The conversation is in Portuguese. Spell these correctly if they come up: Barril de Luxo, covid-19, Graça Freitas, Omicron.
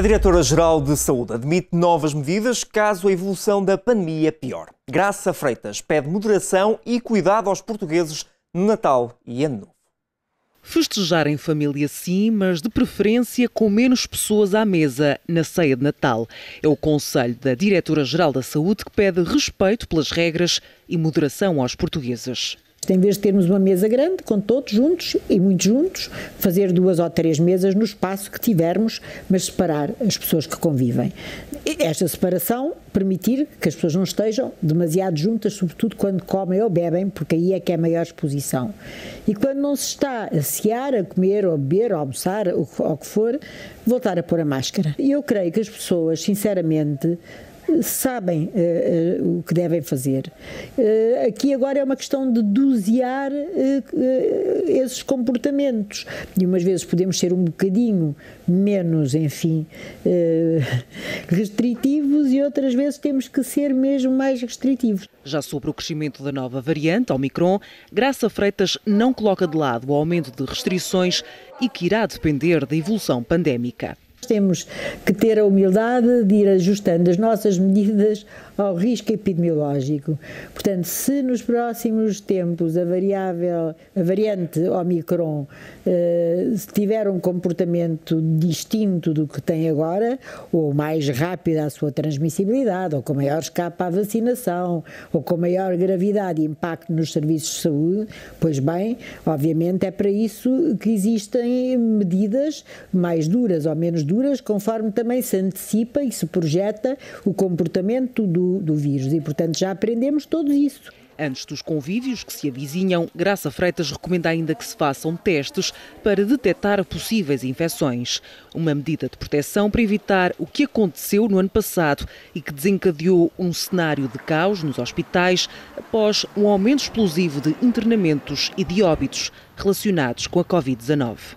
A Diretora-Geral de Saúde admite novas medidas caso a evolução da pandemia piore. Graça Freitas pede moderação e cuidado aos portugueses no Natal e Ano Novo. Festejar em família sim, mas de preferência com menos pessoas à mesa na ceia de Natal. É o conselho da Diretora-Geral da Saúde que pede respeito pelas regras e moderação aos portugueses. Em vez de termos uma mesa grande, com todos juntos e muito juntos, fazer 2 ou 3 mesas no espaço que tivermos, mas separar as pessoas que convivem. Esta separação permitir que as pessoas não estejam demasiado juntas, sobretudo quando comem ou bebem, porque aí é que é a maior exposição. E quando não se está a cear, a comer, ou a beber, ou a almoçar, ou o que for, voltar a pôr a máscara. E eu creio que as pessoas, sinceramente, sabem o que devem fazer. Aqui agora é uma questão de dosear esses comportamentos. E umas vezes podemos ser um bocadinho menos, enfim, restritivos e outras vezes temos que ser mesmo mais restritivos. Já sobre o crescimento da nova variante, Omicron, Graça Freitas não coloca de lado o aumento de restrições e que irá depender da evolução pandémica. Temos que ter a humildade de ir ajustando as nossas medidas ao risco epidemiológico. Portanto, se nos próximos tempos a variante Omicron tiver um comportamento distinto do que tem agora, ou mais rápida a sua transmissibilidade, ou com maior escape à vacinação, ou com maior gravidade e impacto nos serviços de saúde, pois bem, obviamente é para isso que existem medidas mais duras ou menos duras, conforme também se antecipa e se projeta o comportamento do vírus e, portanto, já aprendemos todos isso. Antes dos convívios que se avizinham, Graça Freitas recomenda ainda que se façam testes para detectar possíveis infecções. Uma medida de proteção para evitar o que aconteceu no ano passado e que desencadeou um cenário de caos nos hospitais após um aumento explosivo de internamentos e de óbitos relacionados com a covid-19.